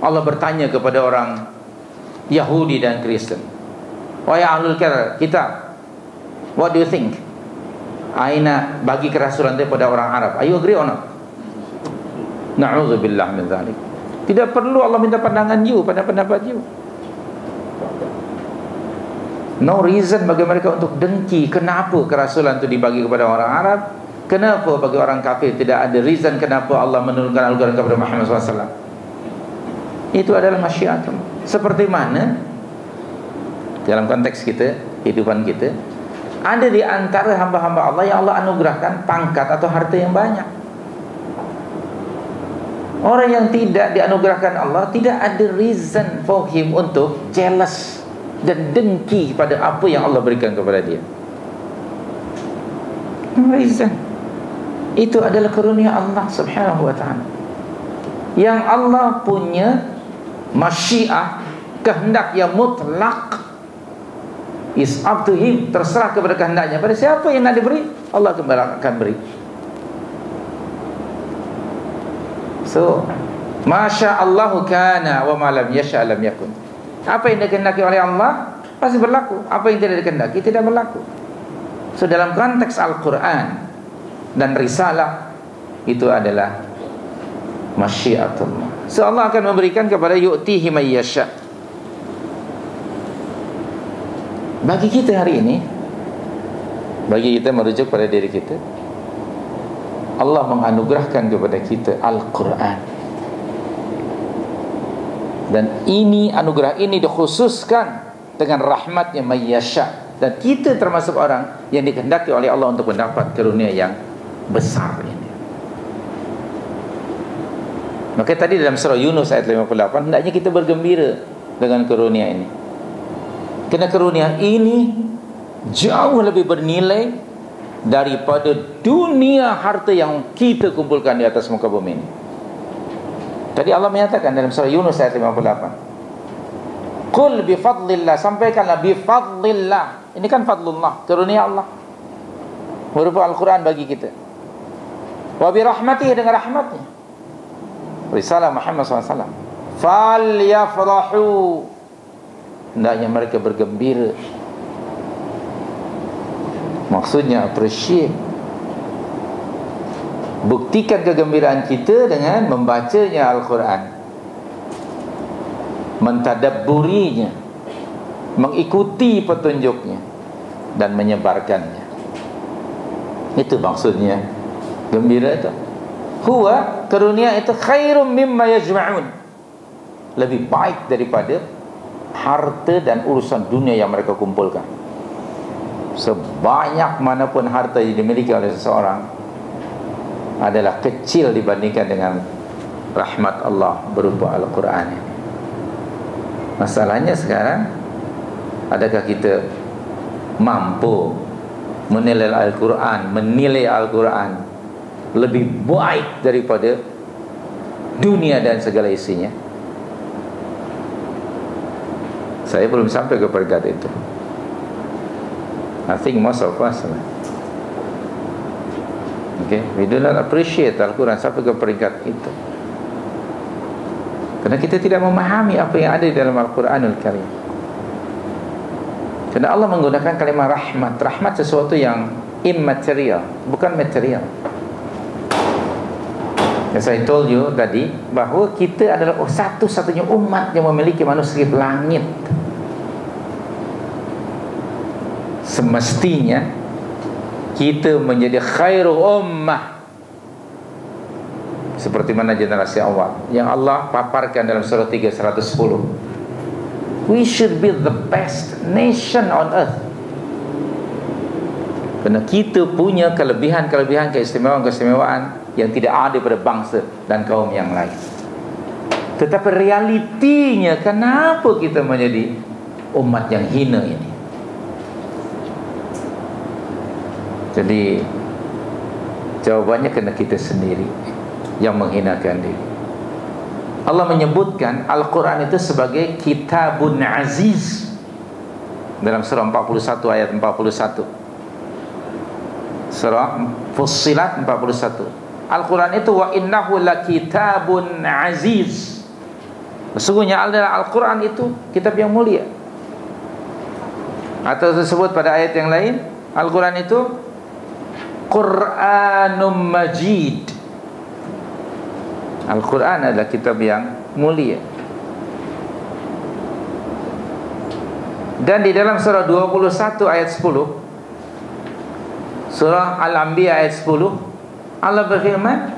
Allah bertanya kepada orang Yahudi dan Kristen, wahai ahlul kitab, what do you think? Aina bagi kerasulan kepada orang Arab, are you agree or not? Na'udzubillah min dzalik. Tidak perlu Allah minta pandangan you, pada pendapat you. No reason bagi mereka untuk dengki. Kenapa kerasulan itu dibagi kepada orang Arab? Kenapa bagi orang kafir tidak ada reason kenapa Allah menurunkan Al-Quran kepada Muhammad SAW? Itu adalah masyiat. Seperti mana dalam konteks kita, kehidupan kita, ada di antara hamba-hamba Allah yang Allah anugerahkan pangkat atau harta yang banyak. Orang yang tidak dianugerahkan Allah, tidak ada reason for him untuk jealous dan dengki pada apa yang Allah berikan kepada dia. No reason. Itu adalah karunia Allah Subhanahu wa ta'ala, yang Allah punya masyiah, kehendak yang mutlak. Is up to him, terserah kepada kehendaknya. Pada siapa yang nak diberi, Allah akan beri. So, masya Allahu kana wa ma lam yasha lam yakun. Apa yang dikehendaki oleh Allah pasti berlaku, apa yang tidak dikehendaki tidak berlaku. So, dalam konteks Al-Quran dan risalah, itu adalah masyiatullah. So Allah akan memberikan kepada yu'tihi may yasha. Bagi kita hari ini, bagi kita merujuk pada diri kita, Allah menganugerahkan kepada kita Al-Quran. Dan ini anugerah ini dikhususkan dengan rahmatnya may yasha. Dan kita termasuk orang yang dikehendaki oleh Allah untuk mendapat karunia yang besar ini. Maka tadi dalam surah Yunus ayat 58, hendaknya kita bergembira dengan karunia ini, karena karunia ini jauh lebih bernilai daripada dunia harta yang kita kumpulkan di atas muka bumi ini. Tadi Allah menyatakan dalam surah Yunus ayat 58, Qul bifadlillah, sampaikanlah bifadlillah. Ini kan fadlullah, karunia Allah, merupakan Al-Quran bagi kita. Wabirahmatih, dengan rahmatnya, risalah Muhammad SAW. Falyafrahu, hendaknya mereka bergembira. Maksudnya appreciate. Buktikan kegembiraan kita dengan membacanya Al-Quran, mentadabburinya, mengikuti petunjuknya, dan menyebarkannya. Itu maksudnya gembira itu. Huwa, karunia itu, khairum mimma yajma'un, lebih baik daripada harta dan urusan dunia yang mereka kumpulkan. Sebanyak manapun harta yang dimiliki oleh seseorang adalah kecil dibandingkan dengan rahmat Allah berupa Al-Quran. Masalahnya sekarang, adakah kita mampu menilai Al-Quran, lebih baik daripada dunia dan segala isinya? Saya belum sampai ke perkat itu. I think most of us, okay, we do not appreciate Al-Quran sampai ke peringkat itu, karena kita tidak memahami apa yang ada di dalam Al-Quranul Karim. Karena Allah menggunakan kalimat rahmat. Rahmat sesuatu yang immaterial, bukan material. As I told you tadi, bahwa kita adalah satu-satunya umat yang memiliki manuskrip langit. Semestinya kita menjadi khairu ummah, seperti mana generasi awal yang Allah paparkan dalam surah 310. We should be the best nation on earth. Karena kita punya kelebihan-kelebihan, keistimewaan-keistimewaan yang tidak ada pada bangsa dan kaum yang lain. Tetapi realitinya, kenapa kita menjadi umat yang hina ini? Jadi jawabannya kena kita sendiri yang menghinakan diri. Allah menyebutkan Al-Quran itu sebagai kitabun aziz dalam surah 41 ayat 41, surah Fussilat 41. Al-Quran itu wa innahu la kitabun aziz. Sesungguhnya Al-Quran itu kitab yang mulia. Atau disebut pada ayat yang lain, Al-Quran itu Qur'anum Majid. Al-Quran adalah kitab yang mulia. Dan di dalam surah 21 ayat 10, surah Al-Anbiya ayat 10, Allah berfirman,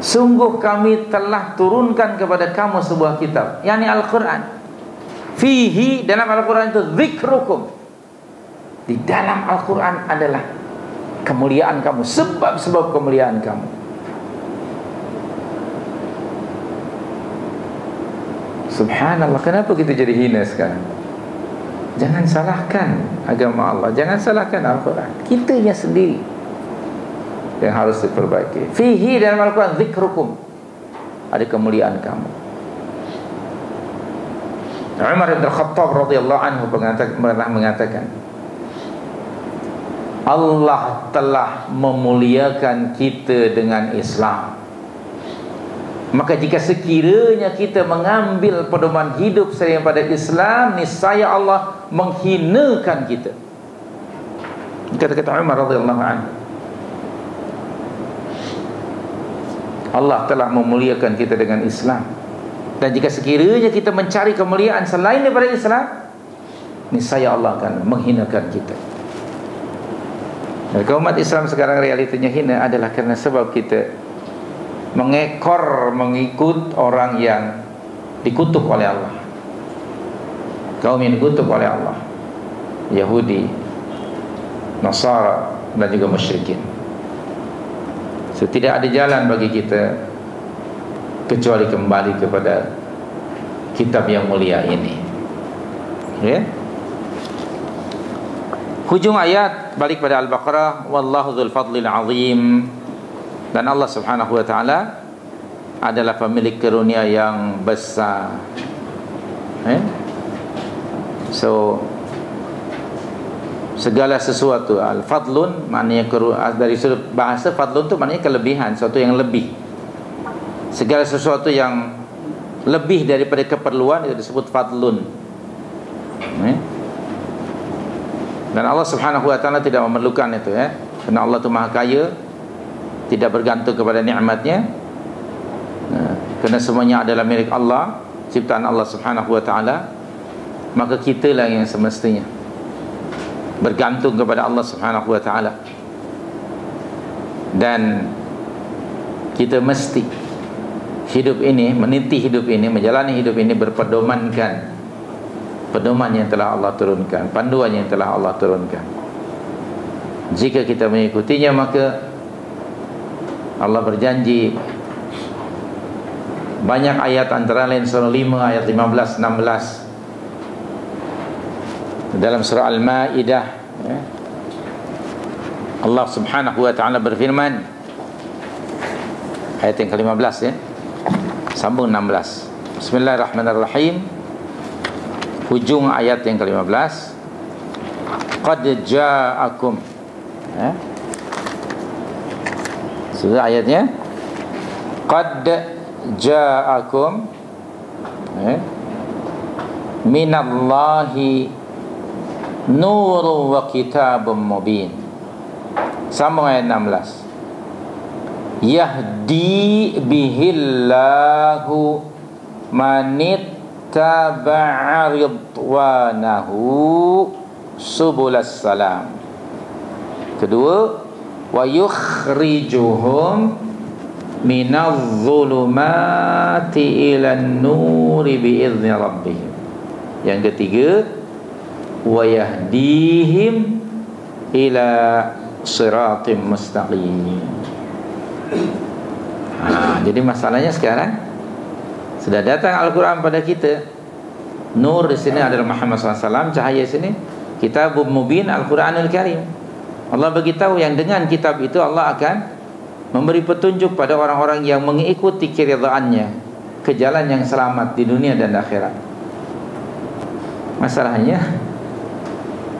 sungguh kami telah turunkan kepada kamu sebuah kitab, yakni Al-Quran. Fihi, dalam Al-Quran itu zikrukum. Di dalam Al-Quran adalah kemuliaan kamu, sebab-sebab kemuliaan kamu. Subhanallah, kenapa kita jadi hina sekarang? Jangan salahkan agama Allah, jangan salahkan Al-Quran. Kitanya sendiri yang harus diperbaiki. Fihi, dalam Al-Quran zikrukum, ada kemuliaan kamu. Umar bin Khattab radhiyallahu anhu pernah mengatakan, Allah telah memuliakan kita dengan Islam. Maka jika sekiranya kita mengambil pedoman hidup selain pada Islam, niscaya Allah menghinakan kita. Kata-kata Umar radhiyallahu anhu. Allah telah memuliakan kita dengan Islam. Dan jika sekiranya kita mencari kemuliaan selain daripada Islam, niscaya Allah akan menghinakan kita. Dan umat Islam sekarang realitanya hina adalah karena sebab kita mengekor, mengikut orang yang dikutuk oleh Allah. Kaum yang dikutuk oleh Allah, Yahudi, Nasara, dan juga musyrikin. So, tidak ada jalan bagi kita kecuali kembali kepada kitab yang mulia ini. Ya. Hujung ayat balik pada Al-Baqarah, wallahu dzul fadlil azim. Dan Allah Subhanahu wa taala adalah pemilik karunia yang besar. Ya. So segala sesuatu, al-fadlun maknanya dari sudut bahasa, fadlun itu maknanya kelebihan, sesuatu yang lebih. Segala sesuatu yang lebih daripada keperluan itu disebut fadlun. Dan Allah Subhanahu wa taala tidak memerlukan itu, ya. Karena Allah itu maha kaya, tidak bergantung kepada nikmatnya. Karena semuanya adalah milik Allah, ciptaan Allah Subhanahu wa taala, maka kitalah yang semestinya bergantung kepada Allah Subhanahu wa taala. Dan kita mesti hidup ini, meniti hidup ini, menjalani hidup ini berpedomankan pedoman yang telah Allah turunkan, panduan yang telah Allah turunkan. Jika kita mengikutinya, maka Allah berjanji banyak ayat, antara lain surah 5 ayat 15, 16. Dalam surah Al-Ma'idah, Allah Subhanahu wa ta'ala berfirman, ayat yang ke-15, ya, sambung 16. Bismillahirrahmanirrahim, hujung ayat yang ke-15, qad ja'akum, ya. Sudah ayatnya, qad ja'akum, ya, minallahi nurun wa kitabun mubin. Sambung ayat 16. yahdi bihillahu manittaba'a ridwanahu subulas salam. Kedua, wa yukhrijuhum minaz zulumati ilan nuri biizni rabbihim. Yang ketiga, wa yahdihim ila siratim mustaqim. Jadi masalahnya sekarang sudah datang Al-Quran pada kita. Nur di sini adalah Muhammad SAW, cahaya di sini Kitabun Mubin Al-Quranul Karim. Allah beritahu yang dengan kitab itu Allah akan memberi petunjuk pada orang-orang yang mengikuti keridhaannya ke jalan yang selamat di dunia dan akhirat. Masalahnya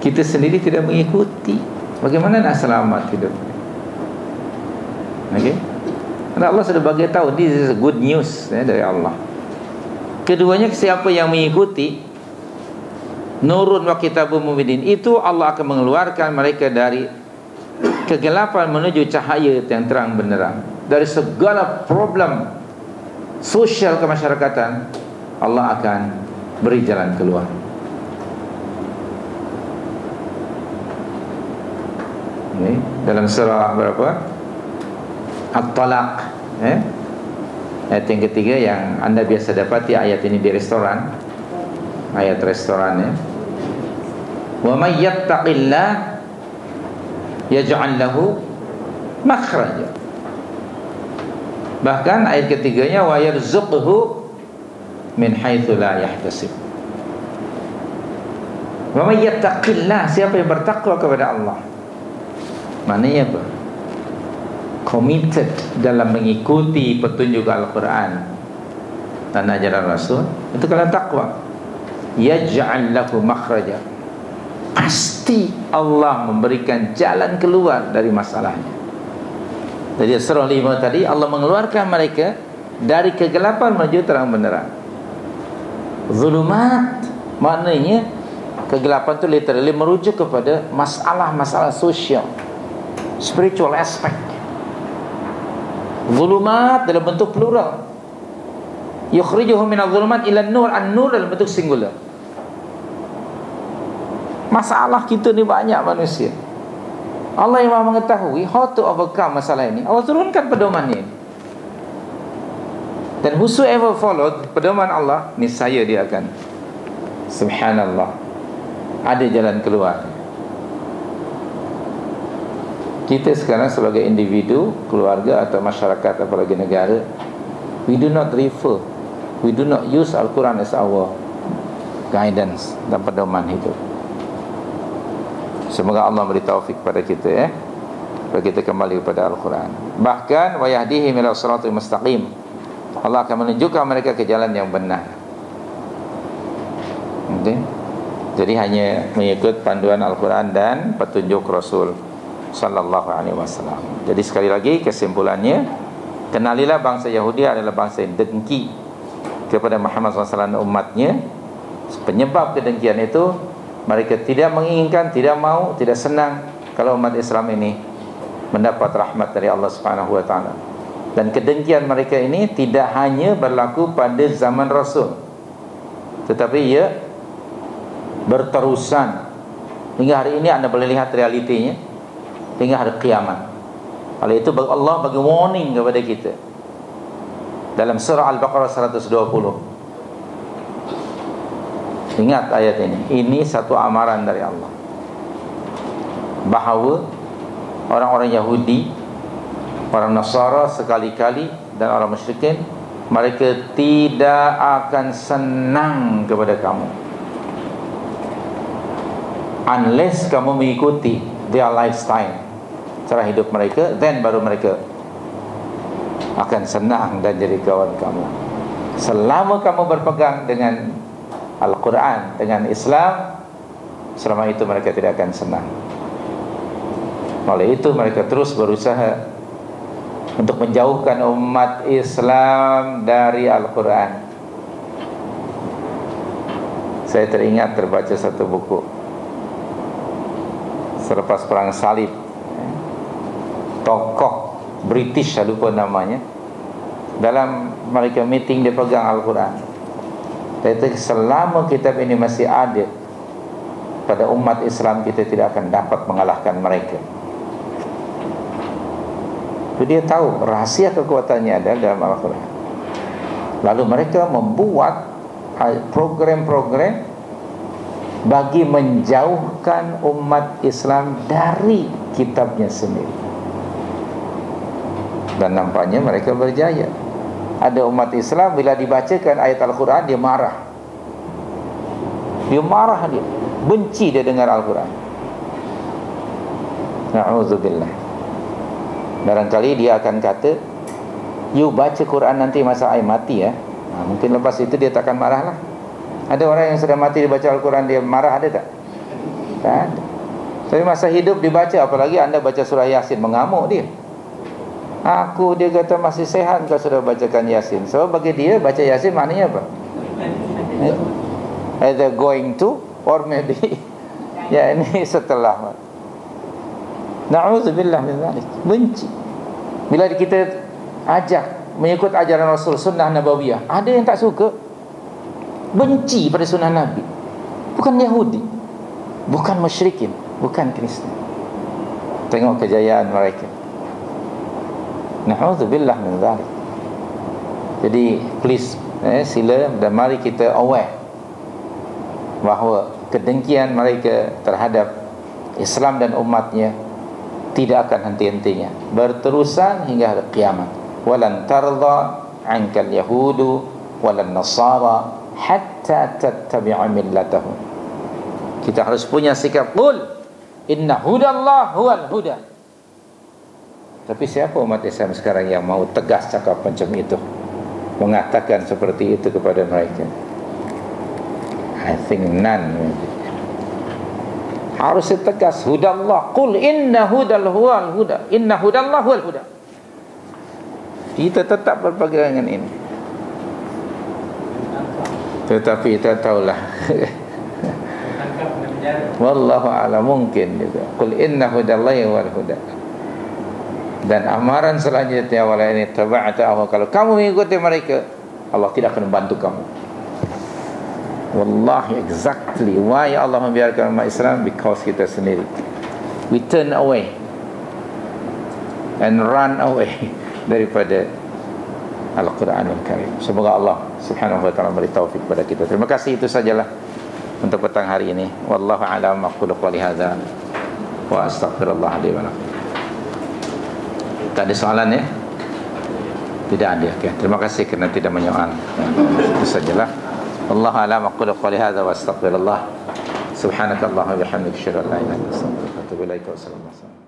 kita sendiri tidak mengikuti. Bagaimana nak selamat hidup? Okey. Karena Allah sudah bagi tahu, this is good news dari Allah. Keduanya, siapa yang mengikuti Nurun wa Kitabul Mubin itu, Allah akan mengeluarkan mereka dari kegelapan menuju cahaya yang terang benderang. Dari segala problem sosial kemasyarakatan, Allah akan beri jalan keluar. Dalam surah berapa? At-Talaq, ayat yang ketiga yang anda biasa dapati ayat ini di restoran, ayat restoran ya. Wa may yattaqillah yaj'al lahu makhraja. Bahkan ayat ketiganya wa yarzuqhu min haitsu la yahtasib. Wa may yattaqillah, siapa yang bertakwa kepada Allah. Maknanya apa? Committed dalam mengikuti petunjuk Al-Quran dan ajaran Rasul, itu kalau takwa. Yaj'al lahu makhraja, pasti Allah memberikan jalan keluar dari masalahnya. Jadi surah 5 tadi Allah mengeluarkan mereka dari kegelapan menuju terang benderang. Zulumat, maknanya kegelapan itu literally merujuk kepada masalah-masalah sosial, spiritual aspect. Zulumat dalam bentuk plural. Yukhrijuhum minadh zulumat ila nur, an-nur dalam bentuk singular. Masalah kita ni banyak manusia. Allah yang Maha mengetahui how to overcome masalah ini. Allah turunkan pedomannya. Dan whosoever followed pedoman Allah, niscaya dia akan, subhanallah, ada jalan keluar. Kita sekarang sebagai individu, keluarga atau masyarakat, apalagi negara, we do not refer, we do not use Al-Quran as our guidance dan pedoman hidup. Semoga Allah beri taufik pada kita ya, supaya kita kembali kepada Al-Quran. Bahkan wa yahdihim ila siratal mustaqim, Allah akan menunjukkan mereka ke jalan yang benar. Okay? Jadi hanya mengikut panduan Al-Quran dan petunjuk Rasul sallallahu alaihi wasallam. Jadi sekali lagi kesimpulannya, kenalilah bangsa Yahudi adalah bangsa yang dengki kepada Muhammad SAW dan umatnya. Penyebab kedengkian itu, mereka tidak menginginkan, tidak mau, tidak senang kalau umat Islam ini mendapat rahmat dari Allah SWT. Dan kedengkian mereka ini tidak hanya berlaku pada zaman Rasul, tetapi ia berterusan hingga hari ini. Anda boleh lihat realitinya hingga hari kiamat. Oleh itu Allah bagi warning kepada kita dalam surah Al-Baqarah 120. Ingat ayat ini satu amaran dari Allah, bahawa orang-orang Yahudi, orang Nasara sekali-kali, dan orang musyrikin, mereka tidak akan senang kepada kamu unless kamu mengikuti their lifestyle, cara hidup mereka, then baru mereka akan senang dan jadi kawan kamu. Selama kamu berpegang dengan Al-Quran, dengan Islam, selama itu mereka tidak akan senang. Oleh itu mereka terus berusaha untuk menjauhkan umat Islam dari Al-Quran. Saya teringat terbaca satu buku selepas perang salib, tokoh British, saya lupa namanya. Dalam mereka meeting, dia pegang Al-Quran. Dia kata, selama kitab ini masih ada pada umat Islam, kita tidak akan dapat mengalahkan mereka. Jadi dia tahu rahasia kekuatannya ada dalam Al-Quran. Lalu mereka membuat program-program bagi menjauhkan umat Islam dari kitabnya sendiri. Dan nampaknya mereka berjaya. Ada umat Islam bila dibacakan ayat Al-Quran, dia marah. Dia marah, dia benci dia dengar Al-Quran. Na'udzubillah. Barangkali dia akan kata, you baca Quran nanti masa I mati ya. Nah, mungkin lepas itu dia takkan marah lah. Ada orang yang sudah mati dibaca Al-Quran dia marah, ada tak? Tak ada. Tapi masa hidup dibaca, apalagi anda baca surah Yasin, mengamuk dia. Aku, dia kata, masih sehat kau sudah bacakan Yasin. So bagi dia baca Yasin maknanya apa? Either going to or maybe ya ini setelah. Na'udzubillah min dzalik. Benci. Bila kita ajak mengikut ajaran Rasul Sunnah Nabawiyah, ada yang tak suka. Benci pada Sunnah Nabi. Bukan Yahudi, bukan musyrikin, bukan Kristen. Tengok kejayaan mereka. Na'udzubillah min dzalik. Jadi please, sila dan mari kita aware bahawa kedengkian mereka terhadap Islam dan umatnya tidak akan henti-hentinya, berterusan hingga kiamat. Walan tarda 'ankal yahudu walan nasara hatta tattabi'a millatahum. Kita harus punya sikap qul inna hudallah huwal huda. Tapi siapa umat Islam sekarang yang mau tegas cakap macam itu, mengatakan seperti itu kepada mereka? I think none. Harus tegas, hudallah, qul inna hudal huwal huda, inna hudallah huwal huda. Kita tetap berpegang dengan ini. Tetapi kita tahulah wallahu a'lam, mungkin juga qul inna hudallahi huwal huda. Dan amaran selanjutnya wala ini taba'ata, kalau kamu mengikuti mereka, Allah tidak akan membantu kamu. Wallahi, exactly why Allah membiarkan umat Islam, because kita sendiri we turn away and run away daripada Al-Quranul Karim. Semoga Allah Subhanahu wa ta'ala beri taufik kepada kita. Terima kasih, itu sajalah untuk petang hari ini. Wallahu a'lam aqulu qawli hadza wa astaghfirullah li wa lakum. Tak ada soalan ya? Tidak ada. Okay. Terima kasih kerana tidak menyoal. Itu sajalah. Wallahu a'lam aqulu qawli hadza wa astaghfirullah. Subhanakallahumma wa bihamdika asyhadu an la ilaha illa anta astaghfiruka wa atubu ilaik.